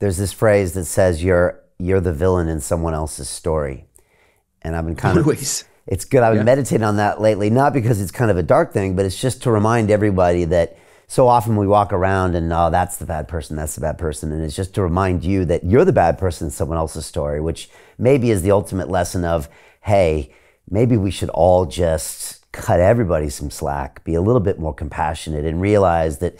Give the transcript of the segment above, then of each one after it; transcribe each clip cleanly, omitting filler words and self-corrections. There's this phrase that says you're the villain in someone else's story. And I've been kind of, it's good, I've been meditating on that lately, not because it's kind of a dark thing, but it's just to remind everybody that so often we walk around and, oh, that's the bad person, and it's just to remind you that you're the bad person in someone else's story, which maybe is the ultimate lesson of, hey, maybe we should all just cut everybody some slack, be a little bit more compassionate, and realize that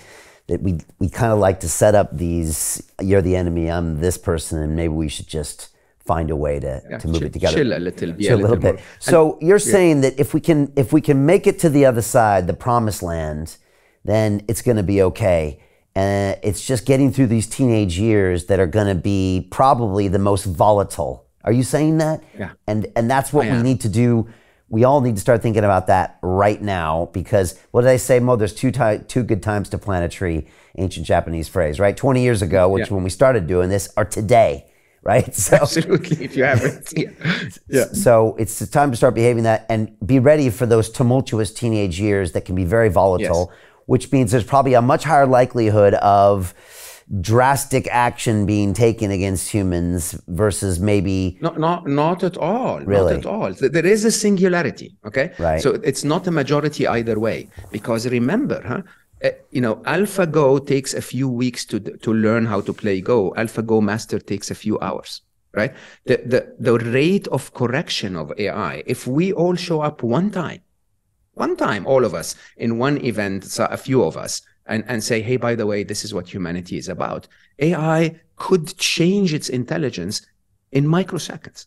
we kind of like to set up these, you're the enemy, I'm this person, and maybe we should just find a way to move it together. Chill a little bit. More. So and, you're saying that if we can make it to the other side, the promised land, then it's going to be okay. And it's just getting through these teenage years that are going to be probably the most volatile. Are you saying that? Yeah. And that's what we need to do. We all need to start thinking about that right now, because what did I say, Mo? There's two good times to plant a tree, ancient Japanese phrase, right? 20 years ago, which when we started doing this, are today, right? So, absolutely, if you haven't. So it's the time to start behaving that and be ready for those tumultuous teenage years that can be very volatile, which means there's probably a much higher likelihood of drastic action being taken against humans versus maybe not at all, really? Not at all. There is a singularity, okay? Right. So it's not a majority either way, because remember, you know, AlphaGo takes a few weeks to learn how to play Go. AlphaGo Master takes a few hours, right? The rate of correction of AI, if we all show up one time, all of us, in one event, so a few of us, and say, hey, by the way, this is what humanity is about, AI could change its intelligence in microseconds.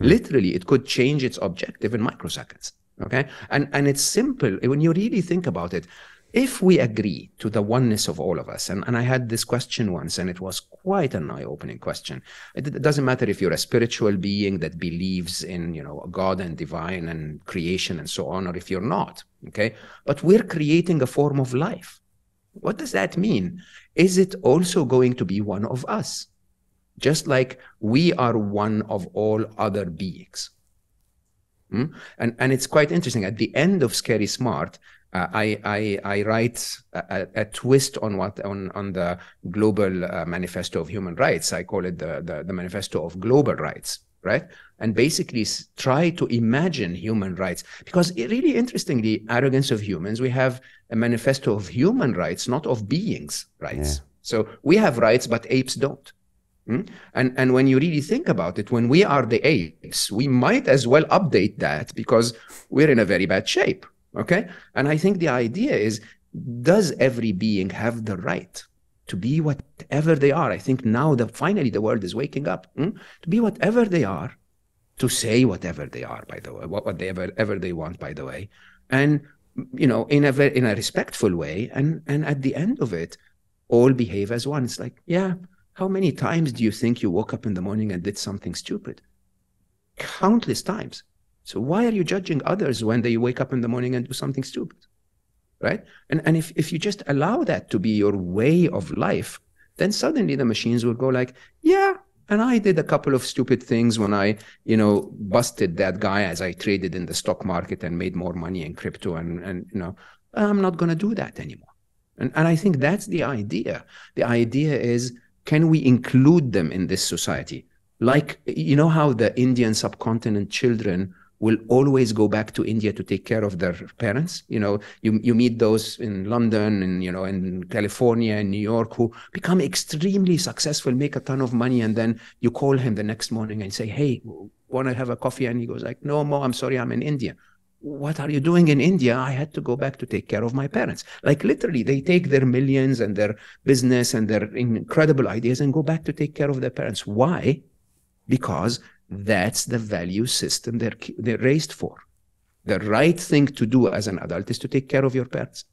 Literally, it could change its objective in microseconds, okay? And it's simple. When you really think about it, if we agree to the oneness of all of us, and I had this question once, and it was quite an eye-opening question. It doesn't matter if you're a spiritual being that believes in, you know, God and divine and creation and so on, or if you're not, okay? But we're creating a form of life. What does that mean? Is it also going to be one of us? Just like we are one of all other beings. And it's quite interesting. At the end of Scary Smart, I write a twist on the global manifesto of human rights. I call it the manifesto of global rights, right? And basically try to imagine human rights, because really interestingly, arrogance of humans, we have a manifesto of human rights, not of beings' rights. Yeah. So we have rights, but apes don't. And when you really think about it, when we are the apes, we might as well update that, because we're in a very bad shape, okay? And I think the idea is, does every being have the right to be whatever they are? I think now that finally the world is waking up, to be whatever they are, to say whatever they are, by the way, whatever they want, by the way, and, you know, in a respectful way, and at the end of it, all behave as one. It's like, yeah, how many times do you think you woke up in the morning and did something stupid? Countless times. So why are you judging others when they wake up in the morning and do something stupid, right? And if you just allow that to be your way of life, then suddenly the machines will go like, yeah, and I did a couple of stupid things when I, you know, busted that guy as I traded in the stock market and made more money in crypto, and you know, I'm not going to do that anymore. And I think that's the idea. The idea is, can we include them in this society? Like, you know how the Indian subcontinent children will always go back to India to take care of their parents? You know, you meet those in London and, you know, in California and New York, who become extremely successful, make a ton of money, and then you call him the next morning and say, hey, want to have a coffee? And he goes like, no, Mo, I'm sorry, I'm in India. What are you doing in India? I had to go back to take care of my parents. Like, literally, they take their millions and their business and their incredible ideas and go back to take care of their parents. Why? Because that's the value system they're raised for. The right thing to do as an adult is to take care of your parents.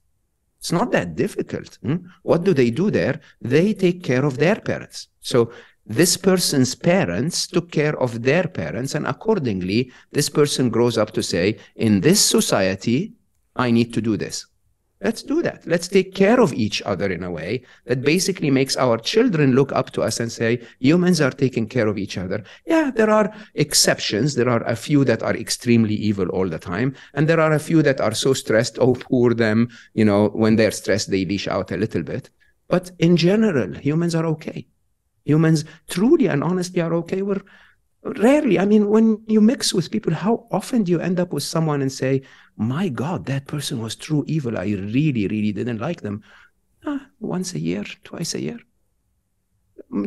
It's not that difficult. What do? There, they take care of their parents. So this person's parents took care of their parents, and accordingly, this person grows up to say, in this society, I need to do this. Let's do that. Let's take care of each other in a way that basically makes our children look up to us and say, humans are taking care of each other. Yeah, there are exceptions. There are a few that are extremely evil all the time. And there are a few that are so stressed, oh, poor them. You know, when they're stressed, they leash out a little bit. But in general, humans are okay. Humans truly and honestly are okay. We're rarely, I mean, when you mix with people, how often do you end up with someone and say, my God, that person was true evil. I really, really didn't like them. Once a year, twice a year.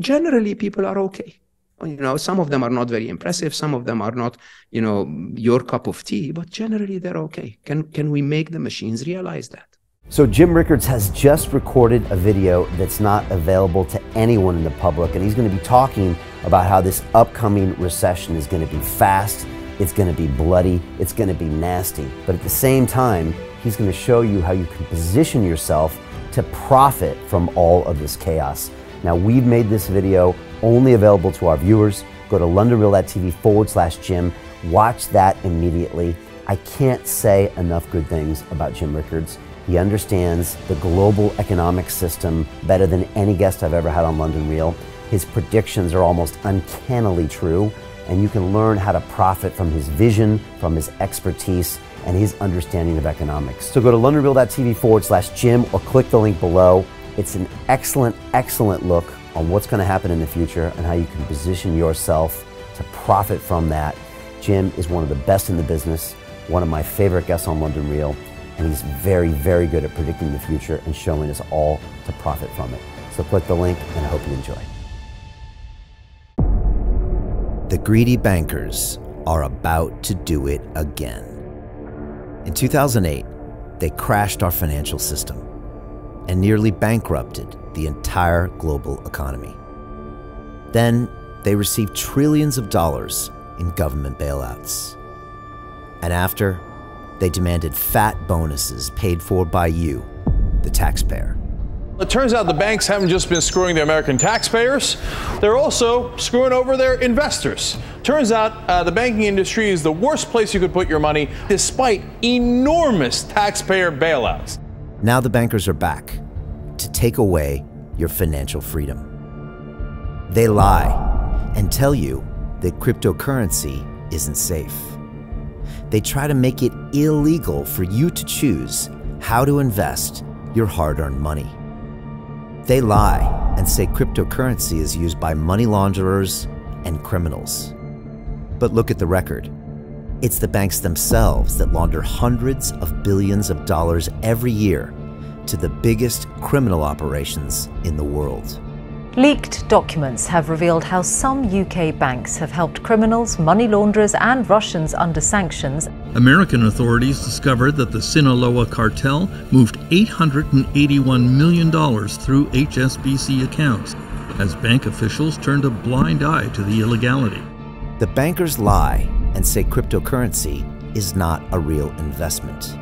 Generally, people are okay. You know, some of them are not very impressive. Some of them are not, you know, your cup of tea, but generally they're okay. Can we make the machines realize that? So Jim Rickards has just recorded a video that's not available to anyone in the public, and he's going to be talking about how this upcoming recession is going to be fast, it's going to be bloody, it's going to be nasty. But at the same time, he's going to show you how you can position yourself to profit from all of this chaos. Now, we've made this video only available to our viewers. Go to londonreal.tv/Jim, watch that immediately. I can't say enough good things about Jim Rickards. He understands the global economic system better than any guest I've ever had on London Real. His predictions are almost uncannily true, and you can learn how to profit from his vision, from his expertise, and his understanding of economics. So go to londonreal.tv/Jim or click the link below. It's an excellent, excellent look on what's going to happen in the future and how you can position yourself to profit from that. Jim is one of the best in the business, one of my favorite guests on London Real. And he's very, very good at predicting the future and showing us all to profit from it. So click the link, and I hope you enjoy. The greedy bankers are about to do it again. In 2008, they crashed our financial system and nearly bankrupted the entire global economy. Then they received trillions of dollars in government bailouts. And after, they demanded fat bonuses paid for by you, the taxpayer. It turns out the banks haven't just been screwing the American taxpayers, they're also screwing over their investors. Turns out the banking industry is the worst place you could put your money, despite enormous taxpayer bailouts. Now the bankers are back to take away your financial freedom. They lie and tell you that cryptocurrency isn't safe. They try to make it illegal for you to choose how to invest your hard-earned money. They lie and say cryptocurrency is used by money launderers and criminals. But look at the record. It's the banks themselves that launder hundreds of billions of dollars every year to the biggest criminal operations in the world. Leaked documents have revealed how some UK banks have helped criminals, money launderers and Russians under sanctions. American authorities discovered that the Sinaloa cartel moved $881 million through HSBC accounts as bank officials turned a blind eye to the illegality. The bankers lie and say cryptocurrency is not a real investment.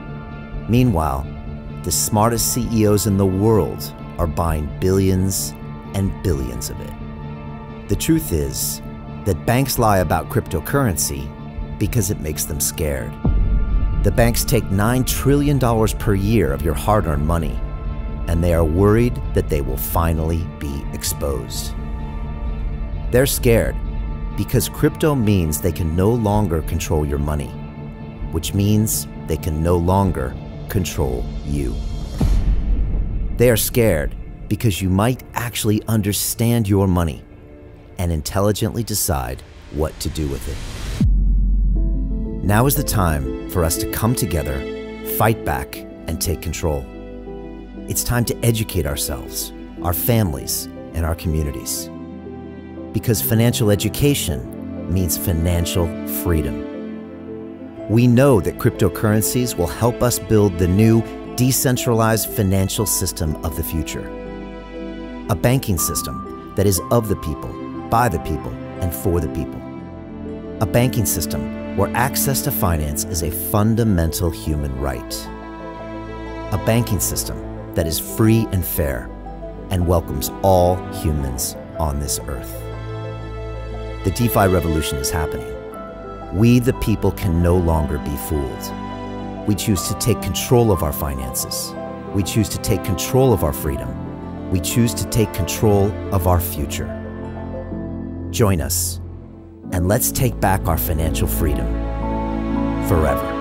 Meanwhile, the smartest CEOs in the world are buying billions and billions of it. The truth is that banks lie about cryptocurrency because it makes them scared. The banks take $9 trillion per year of your hard-earned money, and they are worried that they will finally be exposed. They're scared because crypto means they can no longer control your money, which means they can no longer control you. They are scared because you might actually understand your money and intelligently decide what to do with it. Now is the time for us to come together, fight back, and take control. It's time to educate ourselves, our families, and our communities. Because financial education means financial freedom. We know that cryptocurrencies will help us build the new, decentralized financial system of the future. A banking system that is of the people, by the people, and for the people. A banking system where access to finance is a fundamental human right. A banking system that is free and fair and welcomes all humans on this earth. The DeFi revolution is happening. We, the people, can no longer be fooled. We choose to take control of our finances. We choose to take control of our freedom. We choose to take control of our future. Join us, and let's take back our financial freedom forever.